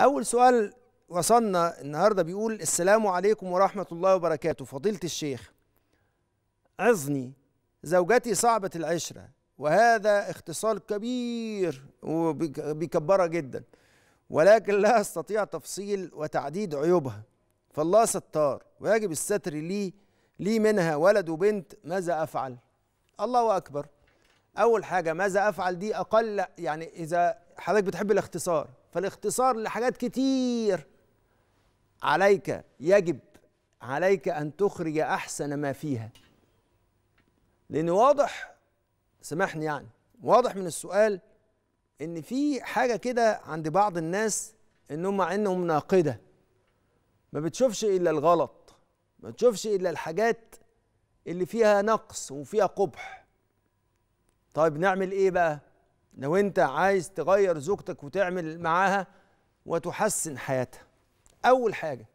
أول سؤال وصلنا النهاردة بيقول: السلام عليكم ورحمة الله وبركاته، فضيلة الشيخ عظني زوجتي صعبة العشرة، وهذا اختصار كبير وبيكبرها جدا، ولكن لا أستطيع تفصيل وتعديد عيوبها، فالله ستار ويجب الستر لي منها ولد وبنت، ماذا أفعل؟ الله أكبر. أول حاجة ماذا أفعل دي أقل، يعني إذا حضرتك بتحب الاختصار فالاختصار لحاجات كتير. يجب عليك أن تخرج أحسن ما فيها، لأن واضح، سامحني يعني، واضح من السؤال إن في حاجة كده عند بعض الناس إنهم مع إنهم ناقدة ما بتشوفش إلا الغلط، ما بتشوفش إلا الحاجات اللي فيها نقص وفيها قبح. طيب نعمل إيه بقى؟ لو أنت عايز تغير زوجتك وتعمل معاها وتحسن حياتها، أول حاجة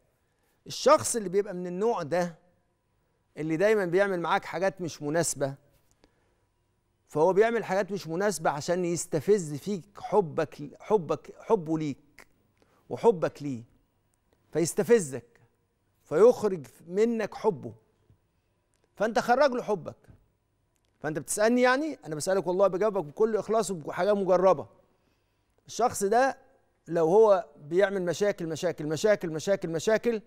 الشخص اللي بيبقى من النوع ده اللي دايما بيعمل معاك حاجات مش مناسبة، فهو بيعمل حاجات مش مناسبة عشان يستفز فيك حبه ليك وحبك ليه، فيستفزك فيخرج منك حبه، فأنت خرج له حبك. فأنت بتسألني، يعني أنا بسألك والله بجاوبك بكل إخلاص وبحاجة مجربة. الشخص ده لو هو بيعمل مشاكل مشاكل مشاكل مشاكل مشاكل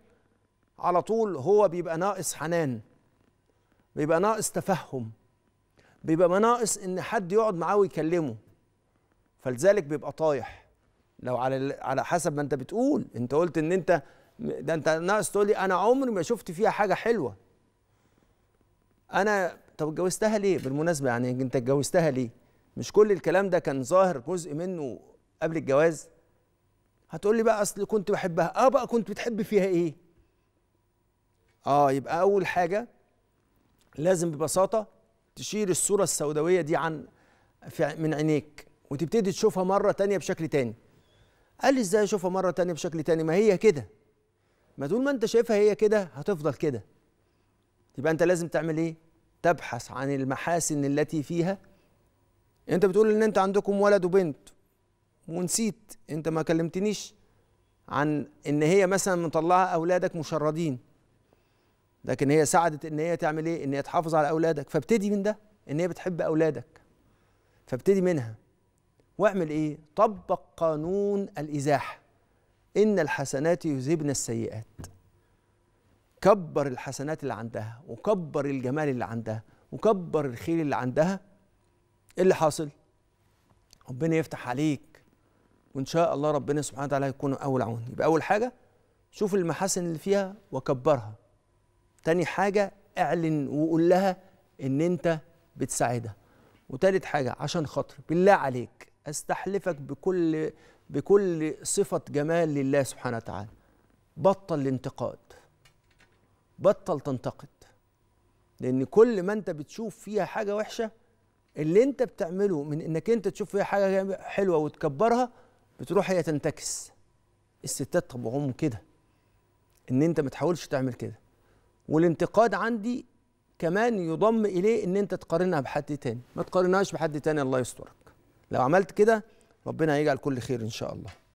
على طول، هو بيبقى ناقص حنان، بيبقى ناقص تفهم، بيبقى ناقص إن حد يقعد معاه ويكلمه، فلذلك بيبقى طايح. لو على حسب ما أنت بتقول، أنت قلت إن أنت ده أنت ناقص تقول لي أنا عمري ما شفت فيها حاجة حلوة. أنا طب اتجوزتها ليه؟ بالمناسبة يعني أنت اتجوزتها ليه؟ مش كل الكلام ده كان ظاهر جزء منه قبل الجواز؟ هتقول لي بقى أصل كنت بحبها. بقى كنت بتحب فيها إيه؟ يبقى أول حاجة لازم ببساطة تشيل الصورة السوداوية دي من عينيك، وتبتدي تشوفها مرة تانية بشكل تاني. قال لي إزاي أشوفها مرة تانية بشكل تاني؟ ما هي كده، ما طول ما أنت شايفها هي كده هتفضل كده. يبقى أنت لازم تعمل إيه؟ تبحث عن المحاسن التي فيها. أنت بتقول إن أنت عندكم ولد وبنت، ونسيت أنت ما كلمتنيش عن إن هي مثلا مطلعة أولادك مشردين، لكن هي ساعدت ان هي تعمل ايه؟ ان هي تحافظ على اولادك، فابتدي من ده، ان هي بتحب اولادك فابتدي منها. واعمل ايه؟ طبق قانون الازاحه، ان الحسنات يذهبن السيئات. كبر الحسنات اللي عندها، وكبر الجمال اللي عندها، وكبر الخير اللي عندها. ايه اللي حاصل؟ ربنا يفتح عليك، وان شاء الله ربنا سبحانه وتعالى يكون اول عون. يبقى اول حاجه شوف المحاسن اللي فيها وكبرها. تاني حاجة اعلن وقول لها ان انت بتساعدها. وتالت حاجة عشان خاطر بالله عليك استحلفك بكل صفة جمال لله سبحانه وتعالى، بطل الانتقاد، بطل تنتقد، لان كل ما انت بتشوف فيها حاجة وحشة، اللي انت بتعمله من انك انت تشوف فيها حاجة حلوة وتكبرها، بتروح هي تنتكس. الستات طبعهم كده، ان انت ما تحاولش تعمل كده. والانتقاد عندي كمان يضم إليه إن أنت تقارنها بحد تاني، ما تقارنهاش بحد تاني، الله يسترك. لو عملت كده ربنا هيجعل كل خير إن شاء الله.